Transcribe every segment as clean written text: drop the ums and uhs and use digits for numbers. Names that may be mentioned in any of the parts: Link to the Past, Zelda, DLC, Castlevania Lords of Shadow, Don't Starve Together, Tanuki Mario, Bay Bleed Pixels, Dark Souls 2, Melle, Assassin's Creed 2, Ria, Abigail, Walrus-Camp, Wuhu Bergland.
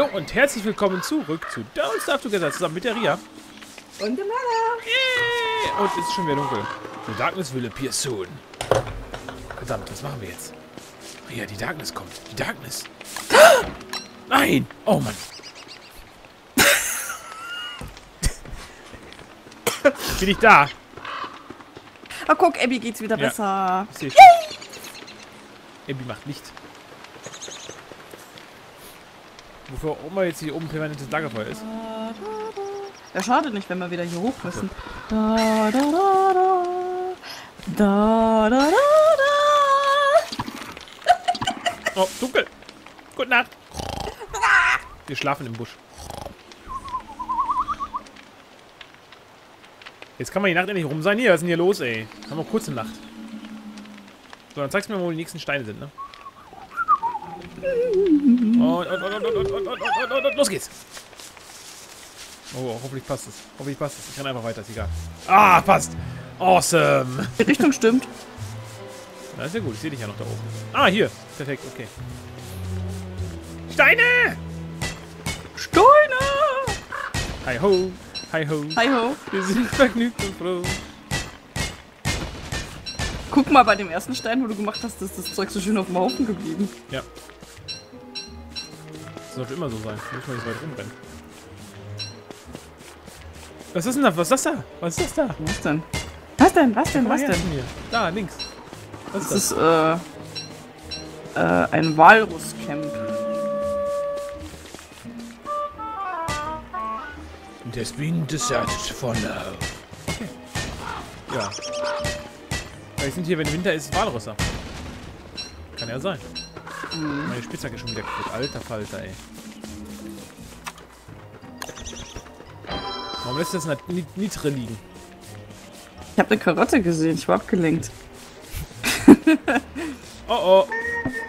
Hallo und herzlich willkommen zurück zu Don't Starve Together zusammen mit der Ria. Und der Melle. Und es ist schon wieder dunkel. The darkness will appear soon. Verdammt, was machen wir jetzt? Ria, die Darkness kommt. Die Darkness. Nein! Oh Mann. Bin ich da? Oh, guck, Abby geht's wieder besser. Yay! Abby macht Licht. Wofür auch immer jetzt hier oben permanentes Lagerfeuer ist. Ja, schade nicht, wenn wir wieder hier hoch müssen. Da, da, da, da. Da, da, da, da. Oh, dunkel. Gute Nacht. Wir schlafen im Busch. Jetzt kann man die Nacht endlich rum sein. Hier, was ist denn hier los, ey? Haben wir kurze Nacht. So, dann zeigst du mir, wo die nächsten Steine sind, ne? Und los geht's. Oh, hoffentlich passt es. Hoffentlich passt es. Ich renne einfach weiter, ist egal. Ah, passt. Awesome. Die Richtung stimmt. Das ist ja gut, ich sehe dich ja noch da oben. Ah, hier. Perfekt, okay. Steine! Steine! Hi ho, hi ho. Hi ho. Wir sind vergnügt und froh. Guck mal, bei dem ersten Stein, wo du gemacht hast, ist das Zeug so schön auf dem Haufen geblieben. Ja. Das sollte immer so sein. Da muss man nicht weit rumrennen. Was ist denn da? Was ist das da? Was ist das da? Was denn? Was denn? Was denn? Was denn? Hier. Da, links. Was ist das? Das ist ein Walrus-Camp. It has been deserted for now. Okay. Ja. Vielleicht sind hier, wenn Winter ist, Walrösser. Kann ja sein. Meine Spitzhacke ist schon wieder kaputt. Alter Falter, ey. Warum lässt das nicht drin liegen? Ich habe eine Karotte gesehen. Ich war abgelenkt. Oh, oh.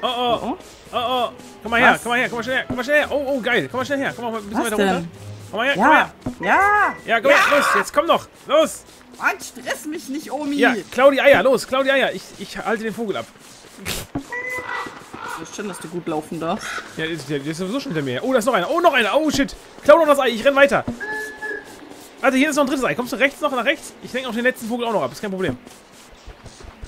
Oh, oh. Oh, oh. Komm mal her. Komm mal her. Komm mal schnell her. Komm mal schnell her. Oh, oh, geil. Komm mal schnell her. Komm mal ein bisschen weiter runter. Komm mal her. Ja. Komm her. Ja. Ja, komm her. Los. Jetzt komm noch. Los. Mann, stress mich nicht, Omi! Ja, klau die Eier, los, klau die Eier! Ich halte den Vogel ab. Das ist schön, dass du gut laufen darfst. Ja, der ist sowieso schon hinter mir. Oh, da ist noch einer, oh, noch einer, oh, shit! Klau noch das Ei, ich renn weiter! Warte, hier ist noch ein drittes Ei. Kommst du rechts noch, nach rechts? Ich lenke auch den letzten Vogel auch noch ab, ist kein Problem.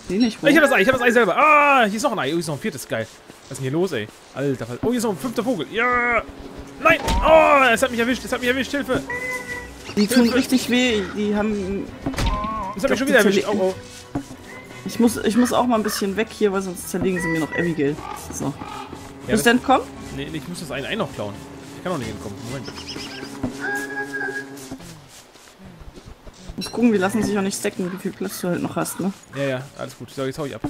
Nee, nicht, ich hab das Ei, ich hab das Ei selber. Ah, hier ist noch ein Ei, oh, hier ist noch ein viertes, geil. Was ist denn hier los, ey? Alter, oh, hier ist noch ein fünfter Vogel, ja! Nein! Oh, es hat mich erwischt, Hilfe! Die tun richtig weh, die haben... Das hat mich schon wieder erwischt. Oh, oh. Ich muss auch mal ein bisschen weg hier, weil sonst zerlegen sie mir noch Abigail. So. Ja, bist du denn kommen? Nee, ich muss das Ei noch klauen. Ich kann auch nicht hinkommen. Moment. Ich muss gucken, wir lassen sich auch nicht stacken, wie viel Platz du halt noch hast, ne? Ja, ja, alles gut. So, jetzt hau ich ab.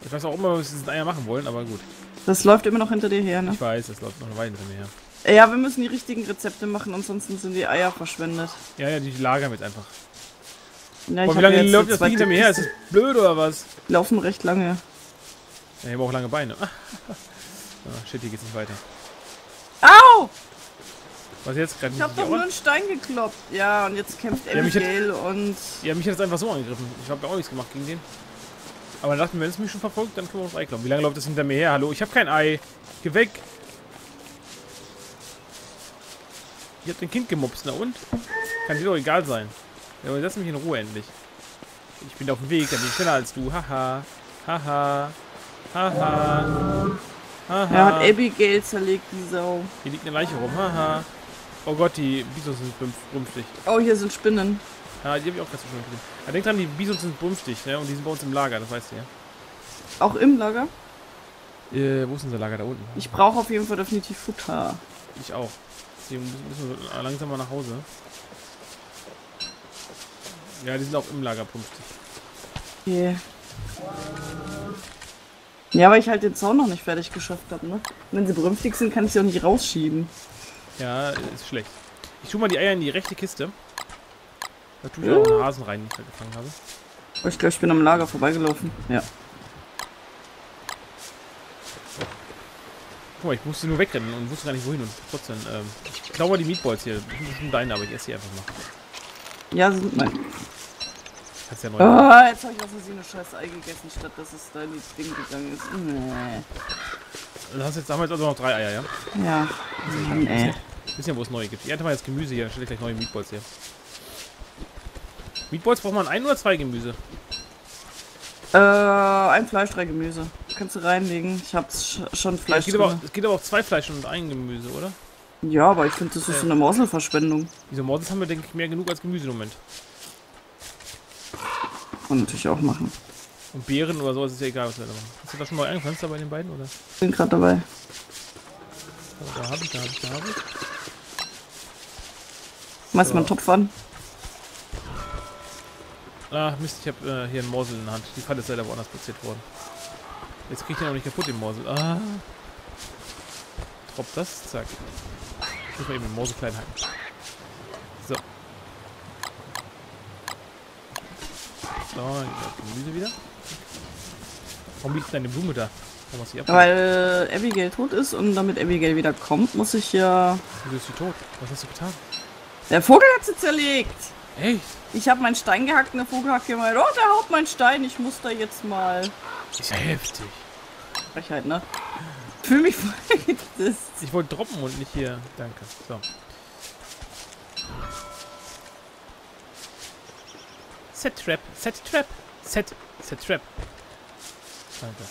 Ich weiß auch immer, was wir mit den Eier machen wollen, aber gut. Das läuft immer noch hinter dir her, ne? Ich weiß, das läuft noch eine Weile hinter mir her. Ja, wir müssen die richtigen Rezepte machen, ansonsten sind die Eier verschwendet. Ja, ja, die lagern mit einfach. Ja, boah, wie lange läuft das Ding hinter mir her? Ist das blöd oder was? Die laufen recht lange. Ja, ich habe auch lange Beine. Oh, shit, hier geht's nicht weiter. Au! Was jetzt gerade? Ich hab doch nur einen Stein gekloppt. Ja, und jetzt kämpft Abigail und... Ja, mich hat jetzt einfach so angegriffen. Ich habe ja auch nichts gemacht gegen den. Aber dann dachte ich mir, wenn es mich schon verfolgt, dann können wir das Ei kloppen. Wie lange läuft das hinter mir her? Hallo, ich habe kein Ei. Geh weg! Ich hab den Kind gemobst, na und? Kann dir doch egal sein. Ja, aber lass mich in Ruhe endlich. Ich bin auf dem Weg, dann bin ich schneller als du. Haha. Haha. Haha. Haha. Er hat Abigail zerlegt, die Sau. Hier liegt eine Leiche rum. Haha. Oh Gott, die Bisons sind brümpftig. Oh, hier sind Spinnen. Ah, die hab ich auch ganz so schön gesehen. Aber denk dran, die Bisons sind brümpftig, ne? Und die sind bei uns im Lager, das weißt du ja. Auch im Lager? Wo ist unser Lager? Da unten. Ich brauche auf jeden Fall definitiv Futter. Ich auch. Deswegen müssen wir langsam mal nach Hause. Ja, die sind auch im Lager brümpftig. Yeah. Ja, weil ich halt den Zaun noch nicht fertig geschafft habe, ne? Wenn sie brümpftig sind, kann ich sie auch nicht rausschieben. Ja, ist schlecht. Ich tue mal die Eier in die rechte Kiste. Da tue ich auch einen Hasen rein, den ich da gefangen habe. Oh, ich glaube, ich bin am Lager vorbeigelaufen. Ja. Guck mal, ich musste nur wegrennen und wusste gar nicht wohin und trotzdem, ich klaue mal die Meatballs hier. Das sind deine, aber ich esse die einfach mal. Ja, sind meine. Kannst ja neu. Oh, jetzt habe ich aus Versehen eine scheiß Ei gegessen, statt dass es da in das Ding gegangen ist. Nee. Du hast jetzt damals also noch 3 Eier, ja? Ja. Mann, ey. Bisschen, wo es neue gibt. Ich hätte mal jetzt Gemüse hier, stelle ich gleich neue Meatballs her. Meatballs braucht man 1 oder 2 Gemüse? 1 Fleisch, 3 Gemüse. Kannst du reinlegen. Ich hab's schon Fleisch. Es geht aber auch 2 Fleisch und 1 Gemüse, oder? Ja, aber ich finde, das ist so eine Morselverschwendung. Diese Morsels haben wir, denke ich, mehr genug als Gemüse im Moment. Und natürlich auch machen. Und Beeren oder sowas ist ja egal, was wir da machen. Hast du da schon mal angefangen bei den beiden, oder? Ich bin gerade dabei. Also, da hab ich. Meinst du mal einen Topf an? Ah, Mist, ich habe hier einen Morsel in der Hand. Die Falle ist leider woanders platziert worden. Jetzt krieg ich den auch nicht kaputt, den Morsel. Ah. Drop das, zack. Ich muss mal eben den Morsel klein hacken. So. So, Gemüse wieder. Warum liegt denn eine Blume da? Weil Abigail tot ist und damit Abigail wieder kommt, muss ich ja... Du bist tot. Was hast du getan? Der Vogel hat sie zerlegt! Echt? Ich habe meinen Stein gehackt und der Vogel hat gemeint, oh, der haut meinen Stein, ich muss da jetzt mal... Das ist ja heftig. Frechheit, ne? Fühl mich voll. Ich wollte droppen und nicht hier. Danke. So. Set Trap. Danke.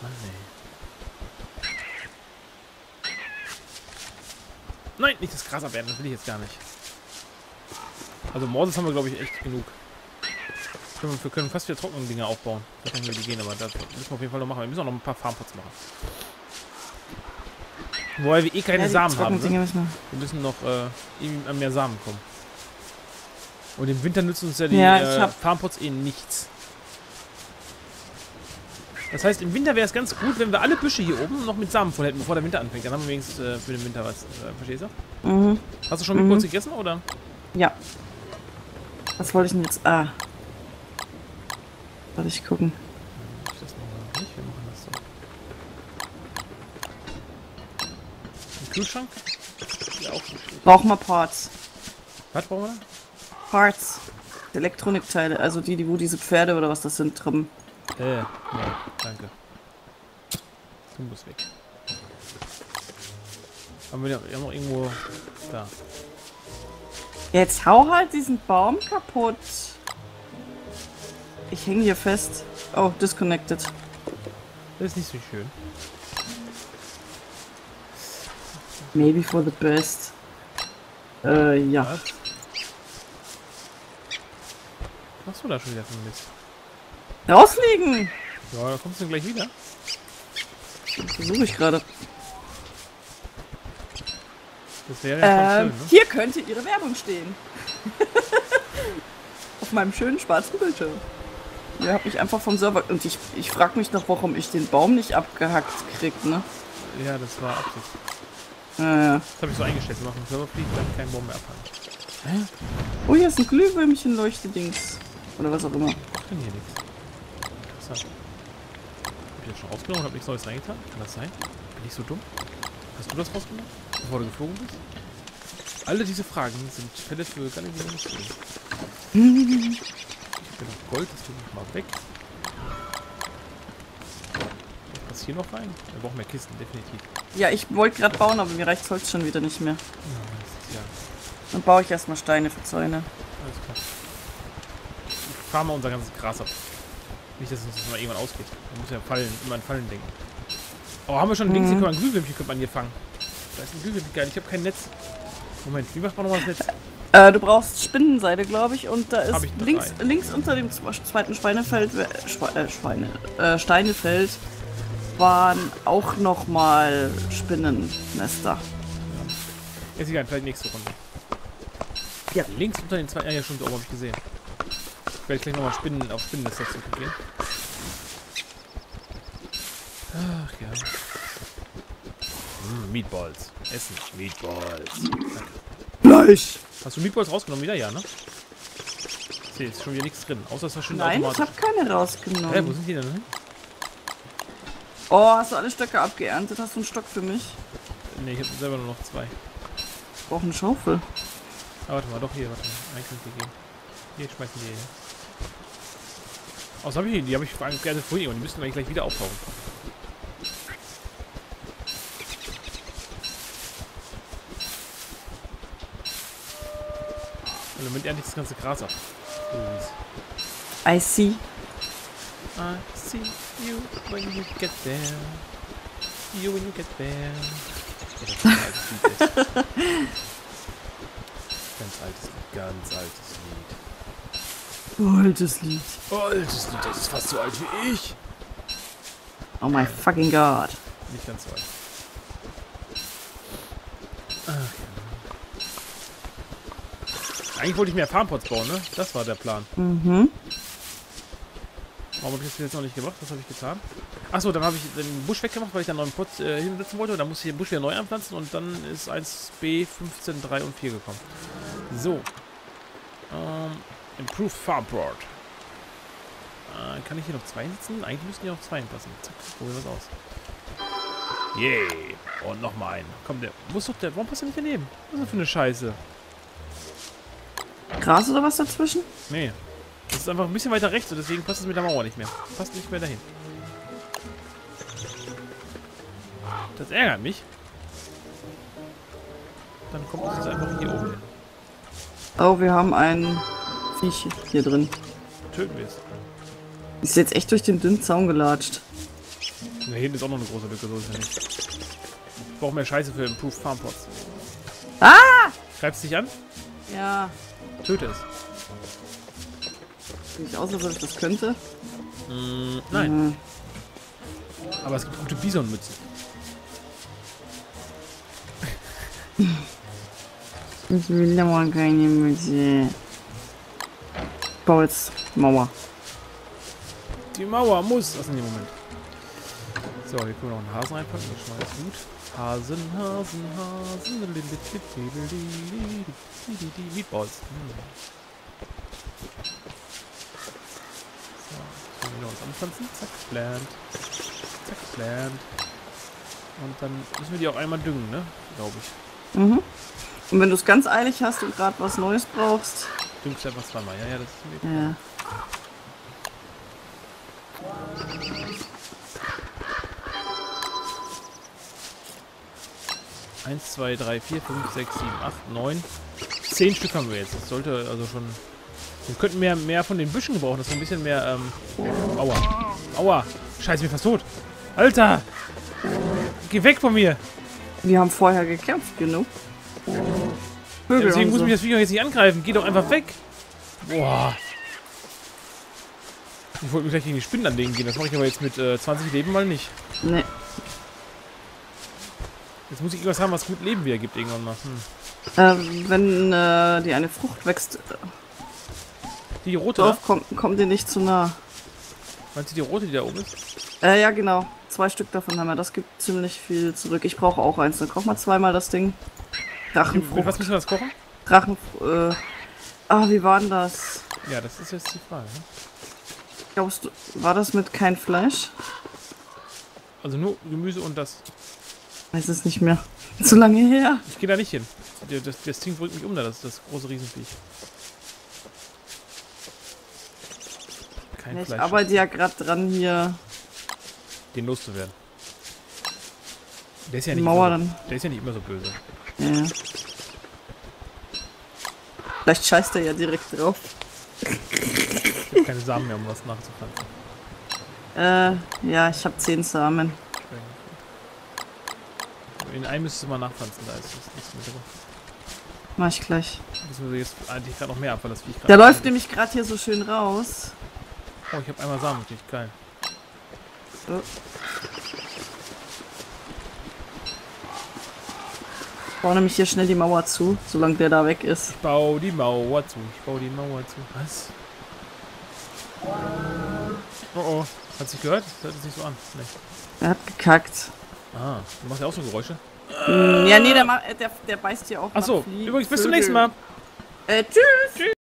Mann, ey. Nein, nicht das Gras abwerfen, das will ich jetzt gar nicht. Also Morses haben wir, glaube ich, echt genug. Wir können fast wieder trockene Dinge aufbauen. Da können wir die gehen, aber das müssen wir auf jeden Fall noch machen. Wir müssen auch noch ein paar Farmpots machen. Wobei wir eh keine Samen haben. Wir müssen noch an mehr Samen kommen. Und im Winter nützen uns ja die Farmpots eh nichts. Das heißt, im Winter wäre es ganz gut, wenn wir alle Büsche hier oben noch mit Samen voll hätten, bevor der Winter anfängt. Dann haben wir wenigstens für den Winter was. Verstehst du? Mhm. Hast du schon mal kurz gegessen, oder? Ja. Was wollte ich denn jetzt? Ah. Warte, ich gucken. Ich das noch nicht. Wir machen das so. Ein Kühlschrank? Ja, auch nicht. Brauchen wir Parts. Was brauchen wir da? Parts. Elektronikteile, also die, wo diese Pferde oder was das sind, trimmen. Nee, danke. Du musst weg. Haben wir ja noch irgendwo da. Jetzt hau halt diesen Baum kaputt. Ich hänge hier fest. Oh, disconnected. Das ist nicht so schön. Maybe for the best. Ja. Was machst du da schon wieder für Mist? Rausfliegen! Ja, da kommst du gleich wieder. Das versuche ich gerade. Das wäre ja schön, ne? Hier könnte ihre Werbung stehen. Auf meinem schönen schwarzen Bildschirm. Der hat mich einfach vom Server... Und ich frage mich noch, warum ich den Baum nicht abgehackt krieg, ne? Ja, das war Absicht. Ja. Das habe ich so eingestellt. Wenn man vom Server fliegt, dann kein Baum mehr abhacken. Oh, hier ist ein Glühwürmchen-Leuchte-Dings. Oder was auch immer. Ich kann hier nichts. Interessant. Hab ich das schon rausgenommen und habe nichts Neues reingetan? Kann das sein? Bin ich so dumm? Hast du das rausgenommen, bevor du geflogen bist? Alle diese Fragen sind Fälle für gar nicht mehr Industrie. Noch Gold, das tue ich mal weg. Was hier noch rein? Wir brauchen mehr Kisten, definitiv. Ja, ich wollte gerade bauen, aber mir reicht Holz schon wieder nicht mehr. Ja. Dann baue ich erstmal Steine für Zäune. Alles klar. Ich fahre mal unser ganzes Gras ab. Nicht, dass uns das mal irgendwann ausgeht. Man muss ja Fallen, immer an Fallen denken. Oh, haben wir schon ein Ding? Hier können wir ein Glühwürmchen hier fangen. Da ist ein Glühwürmchen geil. Ich habe kein Netz. Moment, wie macht man nochmal das Netz? Du brauchst Spinnenseide, glaube ich, und da ist links unter dem zweiten Schweinefeld, Steinefeld waren auch nochmal Spinnennester. Ja. Ist egal, vielleicht nächste Runde. Ja. Links unter den zweiten, ja schon, da oben habe ich gesehen. Ich werde gleich nochmal Spinnen auf Spinnennester zurückgehen. Ach ja. Meatballs. Essen. Meatballs. Fleisch! Hast du Meatballs rausgenommen wieder? Ja, ne? Ich sehe jetzt schon wieder nichts drin. Außer es war schön automatisch. Nein, ich habe keine rausgenommen. Wo sind die denn hin? Oh, hast du alle Stöcke abgeerntet? Hast du einen Stock für mich? Ne, ich habe selber nur noch 2. Ich brauche eine Schaufel. Ah, warte mal, doch hier, warte mal. Eigentlich die gehen. Hier, schmeißen die hier. Außer habe ich die, die habe ich vor allem gerne vorhin und die müssen wir gleich wieder auftauchen. Und dann nimmt er nicht das ganze Gras ab. I see you when you get there. You when you get there. Das ist ein altes Lied. Ganz altes Lied. Altes Lied, das ist fast so alt wie ich. Oh my fucking god. Nicht ganz so alt. Ach. Eigentlich wollte ich mehr Farmpots bauen, ne? Das war der Plan. Mhm. Warum habe ich das jetzt noch nicht gemacht? Was habe ich getan? Achso, dann habe ich den Busch weggemacht, weil ich einen neuen Pot hinsetzen wollte. Und dann muss ich den Busch wieder neu anpflanzen. Und dann ist 1B, 15, 3 und 4 gekommen. So. Improved Farmboard. Kann ich hier noch 2 hinsetzen? Eigentlich müssen hier noch 2 hinpassen. Zack, probieren wir das aus. Yay. Yeah. Und nochmal einen. Komm, der muss doch der. Warum passt der nicht daneben? Was ist das für eine Scheiße? Gras oder was dazwischen? Nee. Das ist einfach ein bisschen weiter rechts und deswegen passt es mit der Mauer nicht mehr. Passt nicht mehr dahin. Das ärgert mich. Dann kommt es einfach hier oben hin. Oh, wir haben einen Viech hier drin. Töten wir es. Ist jetzt echt durch den dünnen Zaun gelatscht. Da hinten ist auch noch eine große Lücke, so ist ja nicht. Ich brauche mehr Scheiße für Improved Farmpots. Ah! Greifst du dich an? Ja. Töte es. Nicht aus, als ob ich das könnte. Nein. Mhm. Aber es gibt gute Bisonmützen. Ich will aber keine Mütze. Bau jetzt Mauer. Die Mauer muss. Was in dem Moment? So, hier können wir noch einen Hasen reinpacken. Das ist schon mal ganz gut. Hasen. Meatballs. Wieder uns anpflanzen. Zack, plant. Zack, plant. Und dann müssen wir die auch einmal düngen, ne? Glaube ich. Mhm. Und wenn du es ganz eilig hast und gerade was Neues brauchst. Düngst du einfach zweimal. Ja, das ist ein Weg. Ja. 1, 2, 3, 4, 5, 6, 7, 8, 9. 10 Stück haben wir jetzt. Das sollte also schon. Wir könnten mehr von den Büschen gebrauchen, dass wir ein bisschen mehr, Aua. Aua. Scheiße, ich bin fast tot. Alter! Geh weg von mir! Wir haben vorher gekämpft, genug. Ja, deswegen muss mich das Video jetzt nicht angreifen. Geh doch einfach weg! Boah. Ich wollte mich gleich gegen die Spinnen anlegen gehen. Das mache ich aber jetzt mit 20 Leben mal nicht. Nee. Jetzt muss ich irgendwas haben, was gut Leben wieder gibt irgendwann mal. Wenn dir eine Frucht wächst... Die rote? Drauf, komm dir nicht zu nah. Meinst du die rote, die da oben ist? Ja, genau. 2 Stück davon haben wir. Das gibt ziemlich viel zurück. Ich brauche auch eins. Dann koch mal zweimal das Ding. Drachenfrucht. Mit was müssen wir das kochen? Drachenfrucht. Wie war denn das? Ja, das ist jetzt die Frage. Ne? Glaubst du, war das mit kein Fleisch? Also nur Gemüse und das. Weiß es nicht mehr. Zu lange her. Ich gehe da nicht hin. Das Ding bringt mich um, das ist das große Riesenviech. Ich arbeite ja gerade dran, hier den loszuwerden. Der ist ja nicht immer so böse. Ja. Vielleicht scheißt er ja direkt drauf. Ich habe keine Samen mehr, um was nachzupflanzen. Ja, ich habe 10 Samen. In einem müsstest du mal nachpflanzen, da ist das nichts mehr drauf. Mach ich gleich. Müssen wir jetzt eigentlich gerade noch mehr ab, weil das Vieh gerade. Der läuft nämlich gerade hier so schön raus. Oh, ich hab einmal Samen gekriegt, geil. So. Ich baue nämlich hier schnell die Mauer zu, solange der da weg ist. Ich baue die Mauer zu, Was? Oh. Hat sich gehört? Das hört sich so an. Nee. Er hat gekackt. Ah, du machst ja auch so Geräusche. Ja, nee, der beißt hier auch. Achso, übrigens, bis zum nächsten Mal. Tschüss.